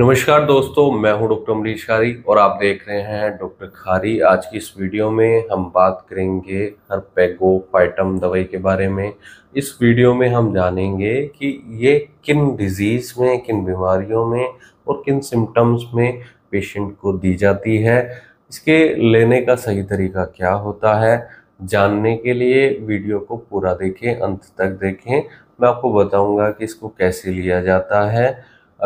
नमस्कार दोस्तों, मैं हूं डॉक्टर अमरीश खारी और आप देख रहे हैं डॉक्टर खारी। आज की इस वीडियो में हम बात करेंगे हर्पेगोफाइटम दवाई के बारे में। इस वीडियो में हम जानेंगे कि ये किन डिजीज़ में, किन बीमारियों में और किन सिम्टम्स में पेशेंट को दी जाती है। इसके लेने का सही तरीका क्या होता है, जानने के लिए वीडियो को पूरा देखें, अंत तक देखें। मैं आपको बताऊँगा कि इसको कैसे लिया जाता है।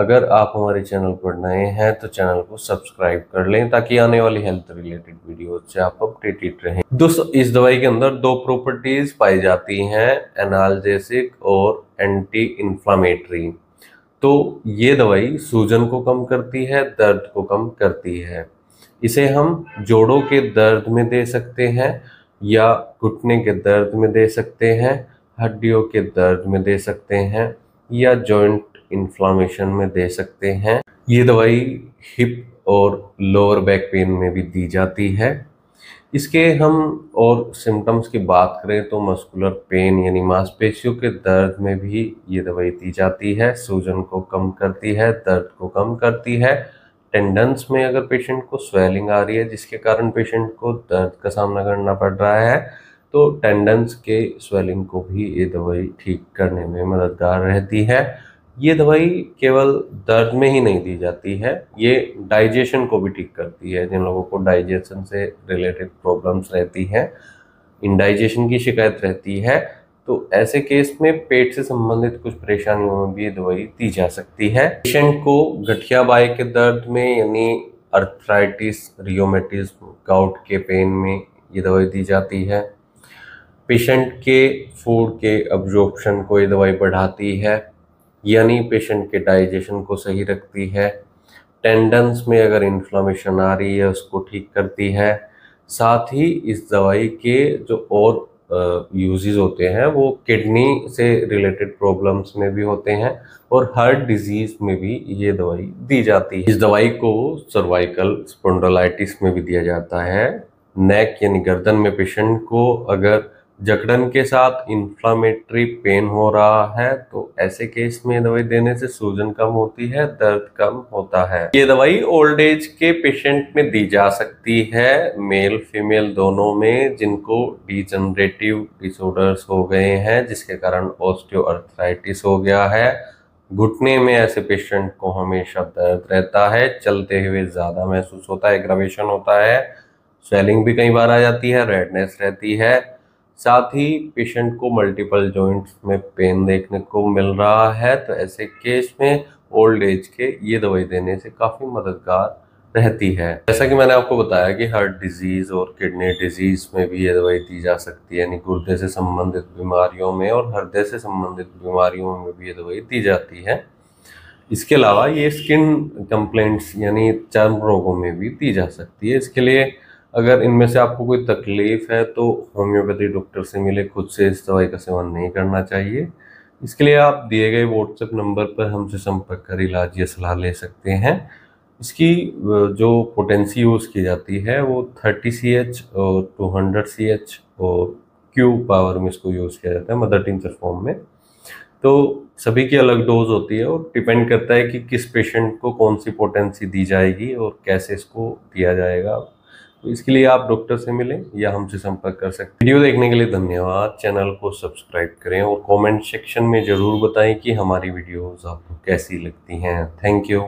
अगर आप हमारे चैनल पर नए हैं तो चैनल को सब्सक्राइब कर लें ताकि आने वाली हेल्थ रिलेटेड वीडियोज से आप अपडेटेड रहें। दोस्तों, इस दवाई के अंदर दो प्रॉपर्टीज पाई जाती हैं, एनाल्जेसिक और एंटी इन्फ्लामेटरी। तो ये दवाई सूजन को कम करती है, दर्द को कम करती है। इसे हम जोड़ों के दर्द में दे सकते हैं या घुटने के दर्द में दे सकते हैं, हड्डियों के दर्द में दे सकते हैं या जॉइंट इन्फ्लामेशन में दे सकते हैं। ये दवाई हिप और लोअर बैक पेन में भी दी जाती है। इसके हम और सिम्टम्स की बात करें तो मस्कुलर पेन यानी मांसपेशियों के दर्द में भी ये दवाई दी जाती है। सूजन को कम करती है, दर्द को कम करती है। टेंडन्स में अगर पेशेंट को स्वेलिंग आ रही है जिसके कारण पेशेंट को दर्द का सामना करना पड़ रहा है तो टेंडन्स के स्वेलिंग को भी ये दवाई ठीक करने में मददगार रहती है। ये दवाई केवल दर्द में ही नहीं दी जाती है, ये डाइजेशन को भी ठीक करती है। जिन लोगों को डाइजेशन से रिलेटेड प्रॉब्लम्स रहती हैं, इनडाइजेशन की शिकायत रहती है, तो ऐसे केस में पेट से संबंधित कुछ परेशानियों में भी ये दवाई दी जा सकती है। पेशेंट को गठिया बाय के दर्द में यानी अर्थराइटिस, रियोमेटिज्म, गाउट के पेन में ये दवाई दी जाती है। पेशेंट के फूड के अब्जॉर्प्शन को ये दवाई बढ़ाती है यानी पेशेंट के डाइजेशन को सही रखती है। टेंडन्स में अगर इन्फ्लामेशन आ रही है उसको ठीक करती है। साथ ही इस दवाई के जो और यूजेस होते हैं वो किडनी से रिलेटेड प्रॉब्लम्स में भी होते हैं और हार्ट डिजीज़ में भी ये दवाई दी जाती है। इस दवाई को सर्वाइकल स्पोंडिलाइटिस में भी दिया जाता है। नेक यानी गर्दन में पेशेंट को अगर जकड़न के साथ इन्फ्लामेटरी पेन हो रहा है तो ऐसे केस में दवाई देने से सूजन कम होती है, दर्द कम होता है। ये दवाई ओल्ड एज के पेशेंट में दी जा सकती है, मेल फीमेल दोनों में, जिनको डिजेनरेटिव डिसऑर्डर्स हो गए हैं जिसके कारण ऑस्टियोअर्थराइटिस हो गया है। घुटने में ऐसे पेशेंट को हमेशा दर्द रहता है, चलते हुए ज़्यादा महसूस होता है, एग्रवेशन होता है, स्वेलिंग भी कई बार आ जाती है, रेडनेस रहती है। साथ ही पेशेंट को मल्टीपल जॉइंट्स में पेन देखने को मिल रहा है तो ऐसे केस में ओल्ड एज के ये दवाई देने से काफ़ी मददगार रहती है। जैसा कि मैंने आपको बताया कि हार्ट डिजीज़ और किडनी डिजीज़ में भी ये दवाई दी जा सकती है, यानी गुर्दे से संबंधित बीमारियों में और हृदय से संबंधित बीमारियों में भी ये दवाई दी जाती है। इसके अलावा ये स्किन कंप्लेंट्स यानी चर्म रोगों में भी दी जा सकती है। इसके लिए अगर इनमें से आपको कोई तकलीफ है तो होम्योपैथी डॉक्टर से मिले, खुद से इस दवाई का सेवन नहीं करना चाहिए। इसके लिए आप दिए गए व्हाट्सएप नंबर पर हमसे संपर्क कर इलाज या सलाह ले सकते हैं। इसकी जो पोटेंसी यूज़ की जाती है वो 30 CH और 200 CH और Q पावर में इसको यूज़ किया जाता है मदर टिंचर फॉर्म में। तो सभी की अलग डोज होती है और डिपेंड करता है कि किस पेशेंट को कौन सी पोटेंसी दी जाएगी और कैसे इसको दिया जाएगा। तो इसके लिए आप डॉक्टर से मिलें या हमसे संपर्क कर सकते हैं। वीडियो देखने के लिए धन्यवाद। चैनल को सब्सक्राइब करें और कमेंट सेक्शन में ज़रूर बताएं कि हमारी वीडियोस आपको कैसी लगती हैं। Thank you.